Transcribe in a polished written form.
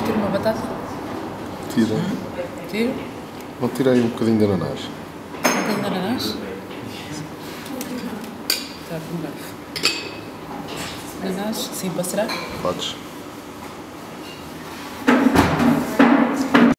Podes tirar uma batata? Tira. Tiro? Vou tirar aí um bocadinho de ananás. Um bocadinho de ananás? Está com um garfo. Ananás? Sim, posso tirar? Podes.